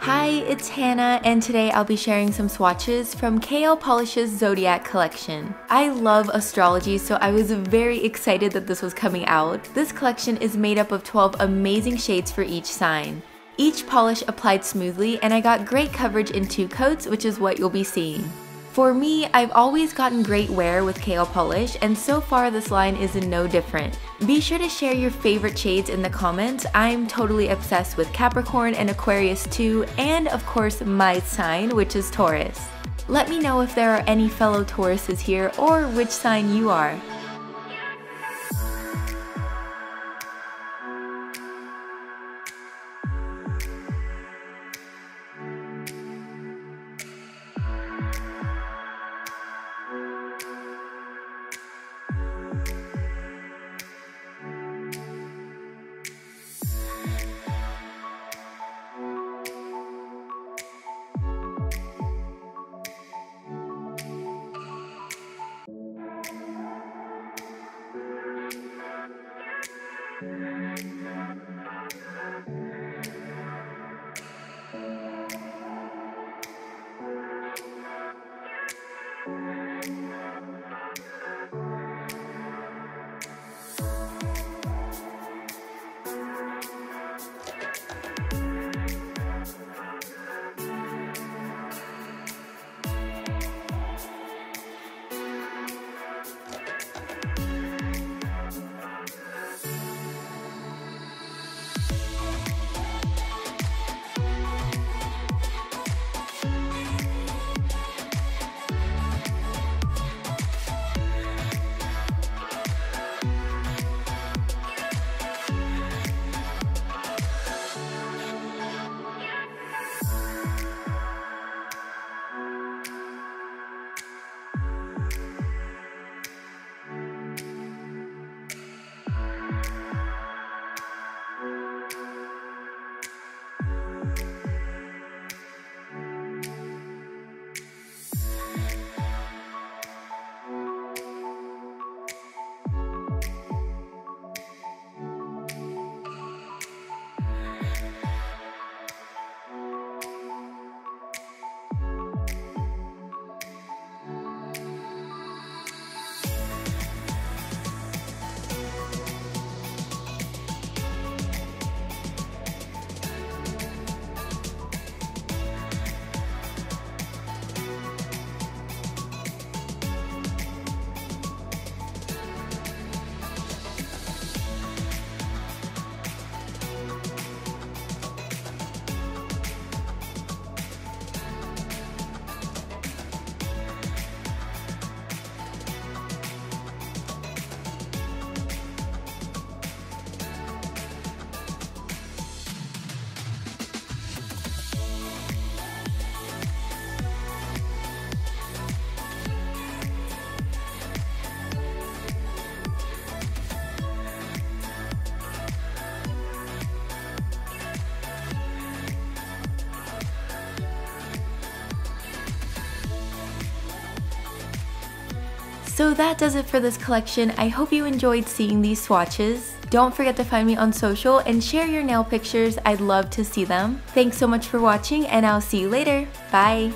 Hi, it's Hannah, and today I'll be sharing some swatches from KL Polish's Zodiac collection. I love astrology, so I was very excited that this was coming out. This collection is made up of 12 amazing shades for each sign. Each polish applied smoothly, and I got great coverage in 2 coats, which is what you'll be seeing. For me, I've always gotten great wear with KL Polish, and so far this line is no different. Be sure to share your favorite shades in the comments. I'm totally obsessed with Capricorn and Aquarius too, and of course my sign, which is Taurus. Let me know if there are any fellow Tauruses here or which sign you are. So that does it for this collection. I hope you enjoyed seeing these swatches. Don't forget to find me on social and share your nail pictures. I'd love to see them. Thanks so much for watching, and I'll see you later. Bye!